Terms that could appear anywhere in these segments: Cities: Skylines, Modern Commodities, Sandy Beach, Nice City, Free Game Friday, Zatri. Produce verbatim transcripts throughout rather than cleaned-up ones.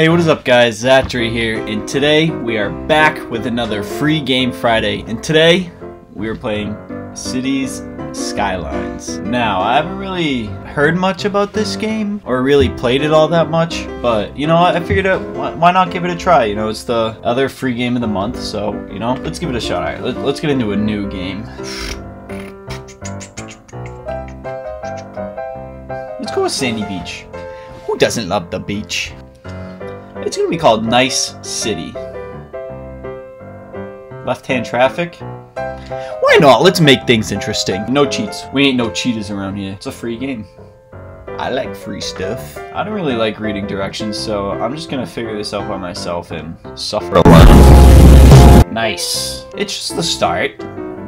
Hey, what is up guys, Zatri here, and today we are back with another Free Game Friday, and today we are playing Cities Skylines. Now, I haven't really heard much about this game, or really played it all that much, but you know what, I figured out, why not give it a try? You know, it's the other free game of the month, so, you know, let's give it a shot. Alright, let, let's get into a new game. Let's go with Sandy Beach. Who doesn't love the beach? It's gonna be called Nice City. Left-hand traffic? Why not? Let's make things interesting. No cheats. We ain't no cheaters around here. It's a free game. I like free stuff. I don't really like reading directions, so I'm just gonna figure this out by myself and suffer alone. Nice. It's just the start.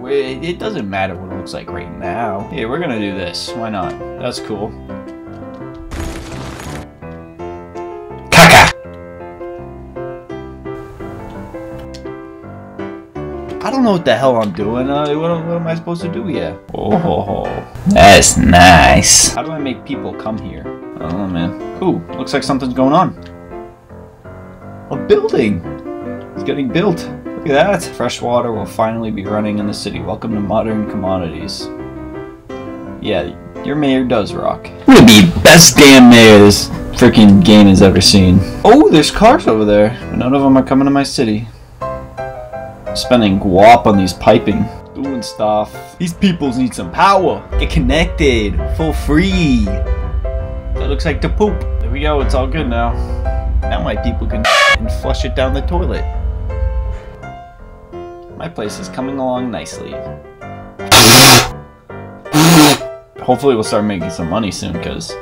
It doesn't matter what it looks like right now. Yeah, we're gonna do this. Why not? That's cool. I don't know what the hell I'm doing. Uh, what, what am I supposed to do here? Oh, that's nice. How do I make people come here? I don't know, man. Ooh, looks like something's going on. A building is getting built. Look at that. Fresh water will finally be running in the city. Welcome to Modern Commodities. Yeah, your mayor does rock. We'll be best damn mayor this freaking game has ever seen. Oh, there's cars over there. None of them are coming to my city. Spending guap on these piping. Doing stuff. These peoples need some power. Get connected. For free. That looks like the poop. There we go. It's all good now. Now my people can and flush it down the toilet. My place is coming along nicely. Hopefully we'll start making some money soon because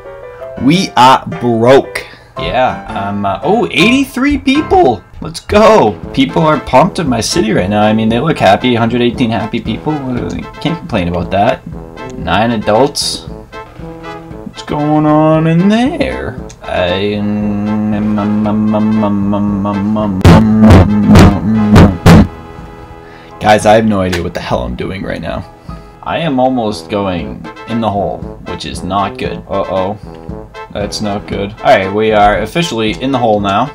we are broke. Yeah. Um, uh, oh, eighty-three people. Let's go! People are pumped in my city right now. I mean, they look happy. one hundred eighteen happy people. Can't complain about that. Nine adults. What's going on in there? I... Guys, I have no idea what the hell I'm doing right now. I am almost going in the hole, which is not good. Uh-oh. That's not good. Alright, we are officially in the hole now.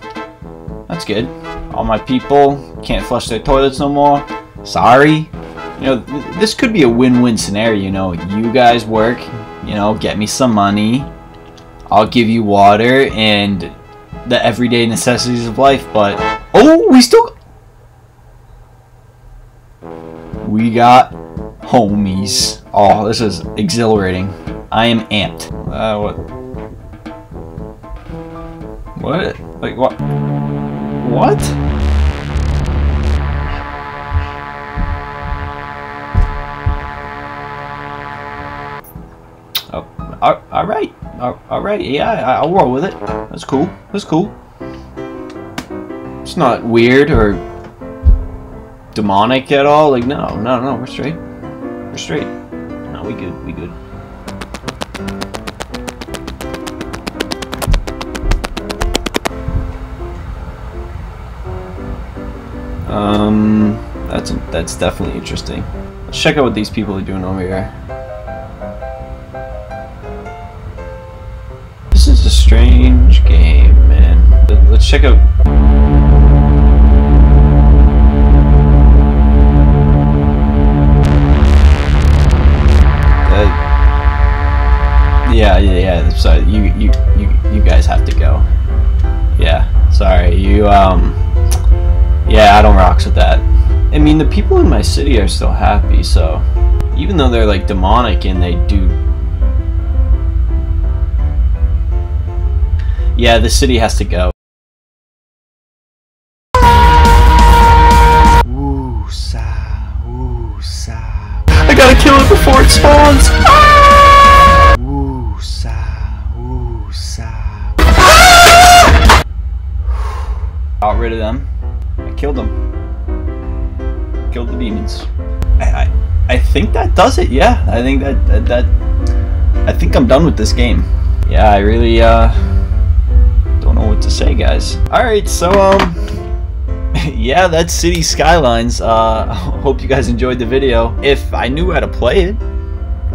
That's good. All my people can't flush their toilets no more. Sorry. You know, th this could be a win-win scenario, you know. You guys work, you know, get me some money. I'll give you water and the everyday necessities of life, but... Oh, we still... We got homies. Oh, this is exhilarating. I am amped. Uh, what? What? Like, what? What? Oh, all, all right, all, all right. Yeah, I, I'll roll with it. That's cool. That's cool. It's not weird or demonic at all. Like, no, no, no. We're straight. We're straight. No, we good. We good. Um, that's that's definitely interesting. Let's check out what these people are doing over here. This is a strange game, man. Let's check out. Uh, yeah, yeah, yeah. Sorry, you you you you guys have to go. Yeah, sorry, you um. Yeah, I don't rocks with that. I mean, the people in my city are still happy, so... Even though they're, like, demonic and they do... Yeah, the city has to go. Ooh, sa, ooh, sa. I gotta kill it before it spawns! Ah! Ooh, sa, ooh, sa. Ah! Got rid of them. Killed them. Killed the demons. I, I, I think that does it. Yeah, I think that, that that I think I'm done with this game. Yeah, I really uh don't know what to say, guys. All right, so um, yeah, that's City Skylines. Uh, hope you guys enjoyed the video. If I knew how to play it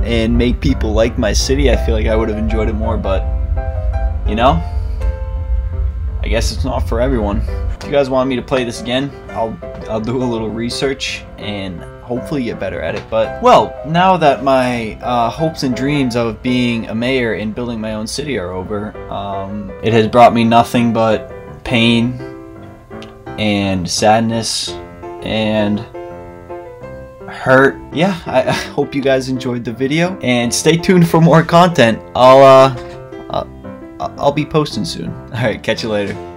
and make people like my city, I feel like I would have enjoyed it more. But you know. I guess it's not for everyone. If you guys want me to play this again, I'll I'll do a little research and hopefully get better at it. But well, now that my uh, hopes and dreams of being a mayor and building my own city are over, um, it has brought me nothing but pain and sadness and hurt. Yeah, I, I hope you guys enjoyed the video and stay tuned for more content. I'll uh I'll, I'll be posting soon. All right, catch you later.